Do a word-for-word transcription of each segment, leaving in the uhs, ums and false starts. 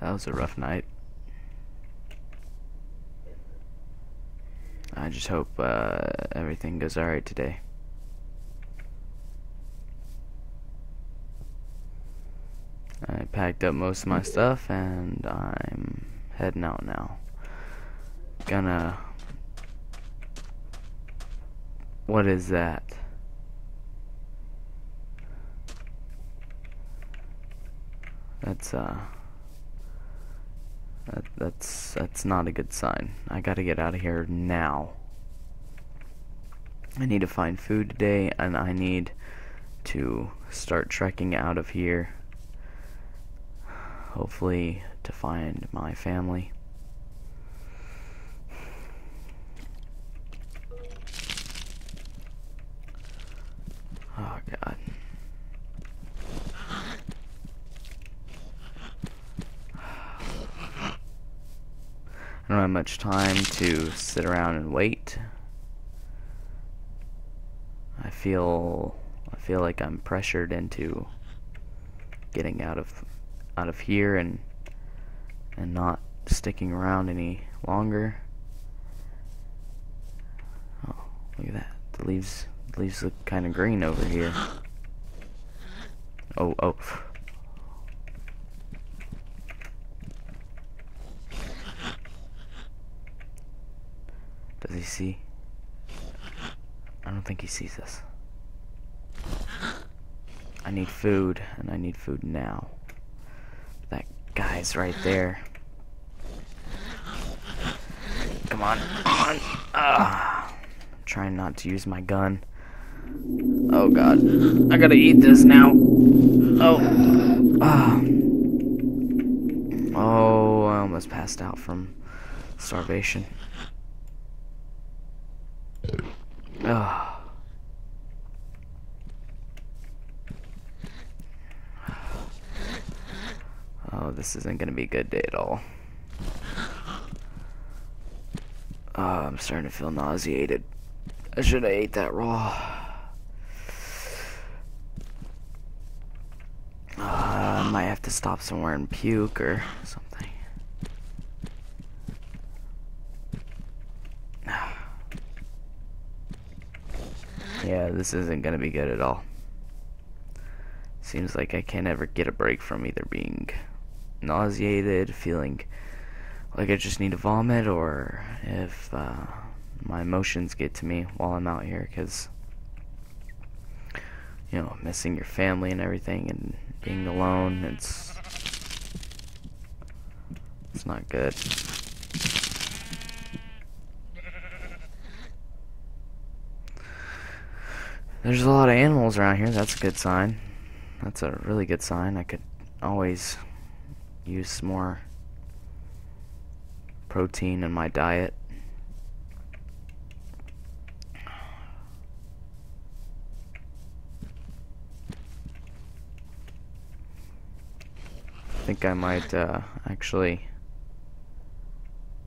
That was a rough night. I just hope uh, everything goes alright today. I packed up most of my stuff and I'm heading out now. Gonna... What is that? That's uh... That, that's that's not a good sign. I gotta get out of here now. I need to find food today, and I need to start trekking out of here. Hopefully to find my family. Oh God. I don't have much time to sit around and wait. I feel I feel like I'm pressured into getting out of out of here and and not sticking around any longer. Oh, look at that. The leaves the leaves look kind of green over here. Oh, oh. Does he see? I don't think he sees us. I need food, and I need food now. That guy's right there. Come on, come on. Ah, I'm trying not to use my gun. Oh God, I gotta eat this now. Oh, ah. Oh, I almost passed out from starvation. Oh. Oh, this isn't gonna be a good day at all. Oh, I'm starting to feel nauseated. I should have ate that raw. Uh, I might have to stop somewhere and puke or something. Yeah, this isn't gonna be good at all. Seems like I can't ever get a break from either being nauseated, feeling like I just need to vomit, or if uh, my emotions get to me while I'm out here, because, you know, missing your family and everything and being alone, it's it's not good. There's a lot of animals around here. That's a good sign. That's a really good sign. I could always use some more protein in my diet. I think I might uh, actually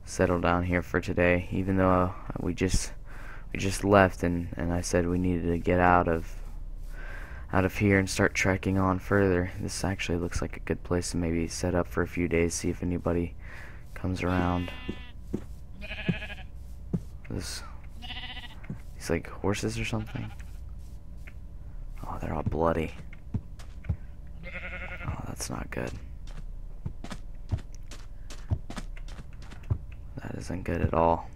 settle down here for today, even though we just We just left and, and I said we needed to get out of out of here and start trekking on further. This actually looks like a good place to maybe set up for a few days, see if anybody comes around. This, these like horses or something. Oh, they're all bloody. Oh, that's not good. That isn't good at all.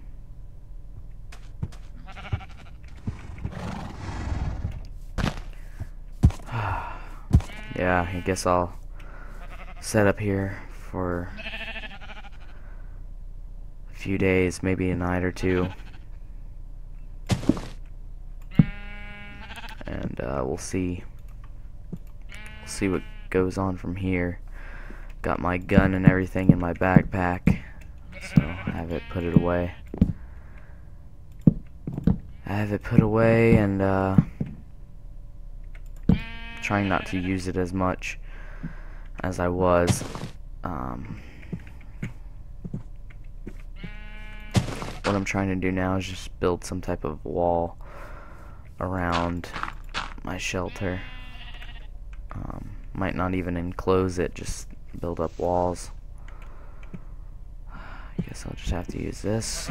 Yeah, I guess I'll set up here for a few days, maybe a night or two, and uh, we'll see. We'll see what goes on from here. Got my gun and everything in my backpack, so I have it put it away. I have it put away, and uh, trying not to use it as much as I was. Um, what I'm trying to do now is just build some type of wall around my shelter. Um, might not even enclose it, just build up walls. I guess I'll just have to use this.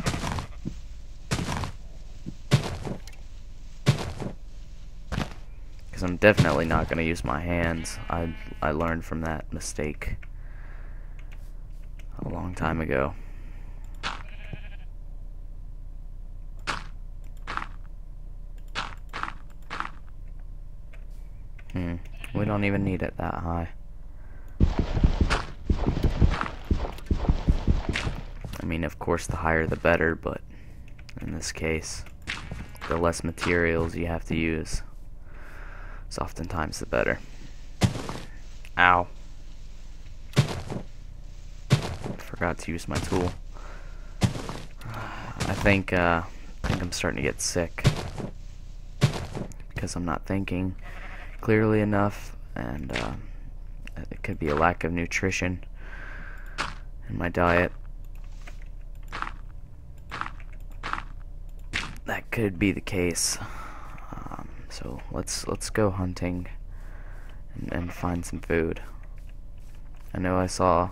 Because I'm definitely not going to use my hands. I, I learned from that mistake a long time ago. Hmm. We don't even need it that high. I mean, of course, the higher the better, but in this case, the less materials you have to use is oftentimes the better. Ow. Forgot to use my tool. I think, uh, I think I'm starting to get sick because I'm not thinking clearly enough, and uh, it could be a lack of nutrition in my diet. That could be the case. Um, so let's let's go hunting and, and find some food. I know I saw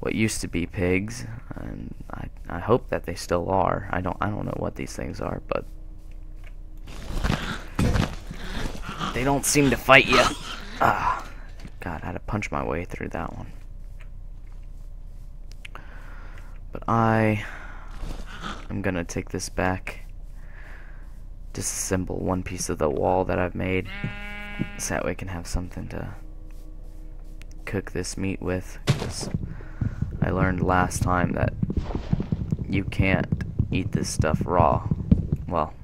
what used to be pigs, and I I hope that they still are. I don't I don't know what these things are, but they don't seem to fight you. Ah, God, I had to punch my way through that one. But I am gonna take this back. Disassemble one piece of the wall that I've made, so that we can have something to cook this meat with. 'Cause I learned last time that you can't eat this stuff raw. Well,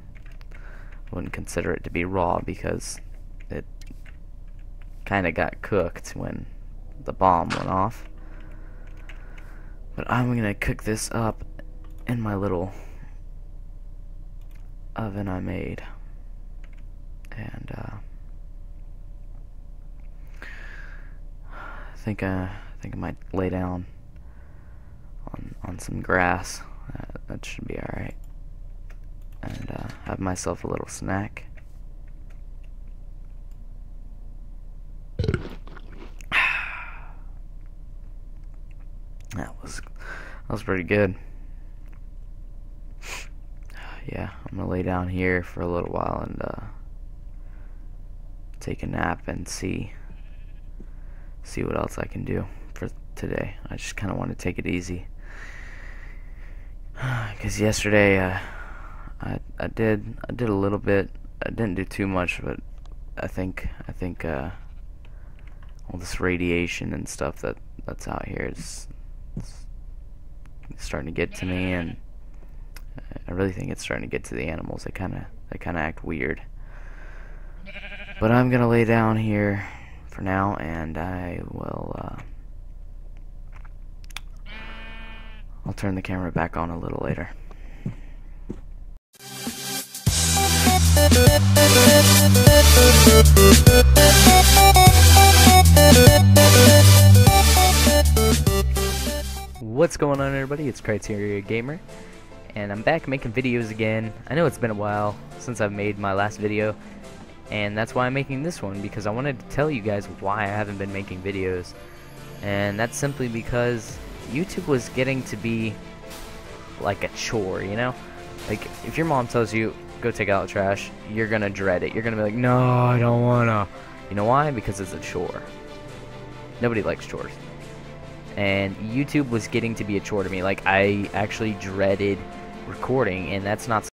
I wouldn't consider it to be raw because it kind of got cooked when the bomb went off. But I'm gonna cook this up in my little oven I made, and uh, I think uh, I think I might lay down on on some grass. Uh, that should be all right, and uh, have myself a little snack. That was that was pretty good. Yeah, I'm gonna lay down here for a little while and uh, take a nap and see see what else I can do for today. I just kind of want to take it easy because yesterday uh, I I did I did a little bit. I didn't do too much, but I think I think uh, all this radiation and stuff that that's out here is it's starting to get to me, and I really think it's starting to get to the animals. They kind of they kind of act weird. But I'm gonna lay down here for now, and I will. Uh, I'll turn the camera back on a little later. What's going on, everybody? It's Criteria Gamer, and I'm back making videos again. I know it's been a while since I've made my last video, and that's why I'm making this one, because I wanted to tell you guys why I haven't been making videos. And that's simply because YouTube was getting to be like a chore, you know? Like, if your mom tells you, go take out the trash, you're gonna dread it. You're gonna be like, no, I don't wanna. You know why? Because it's a chore. Nobody likes chores. And YouTube was getting to be a chore to me. Like, I actually dreaded recording, and that's not